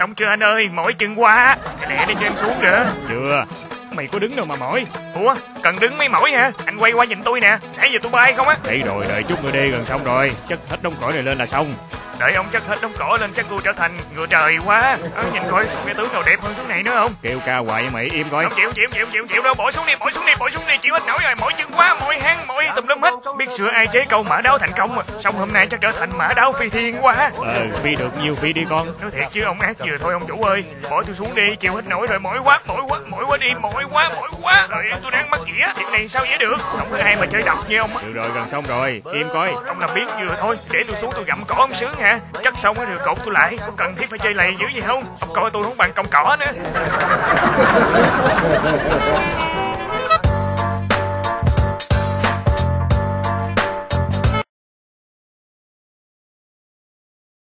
Xong chưa anh ơi, mỏi chân quá. Lẹ đi cho em xuống nữa. Chưa, mày có đứng đâu mà mỏi. Ủa, cần đứng mới mỏi hả? Anh quay qua nhìn tôi nè, nãy giờ tôi bay không á. Đi rồi, đợi chút nữa đi, gần xong rồi. Chất hết đống cỏ này lên là xong. Đợi ông chất hết đống cỏ lên chắc tôi trở thành ngựa trời quá. Nhìn coi, cái tướng nào đẹp hơn thứ này nữa không? Kêu ca hoài mày, im coi. Không chịu, chịu đâu, bỏ xuống đi, chịu hết nổi rồi, mỏi chân quá, mỏi hang, mỏi tùm lum hết. Biết xưa ai chế câu mã đáo thành công mà. Xong hôm nay chắc trở thành mã đáo phi thiên quá. Phi được nhiều phi đi con. Nói thiệt chứ ông ác vừa thôi ông chủ ơi. Bỏ tôi xuống đi, chịu hết nổi rồi, mỏi quá. Rồi tôi đang mắc dĩa, chuyện này sao dễ được? Không có ai mà chơi độc như ông. Được rồi, gần xong rồi, im coi. Ông làm biết vừa thôi, để tôi xuống tôi gặm cỏ ông sướng hả? Chắc xong rồi cột tôi lại, có cần thiết phải chơi lầy dữ gì không? Ông coi tôi không bằng cọng cỏ nữa.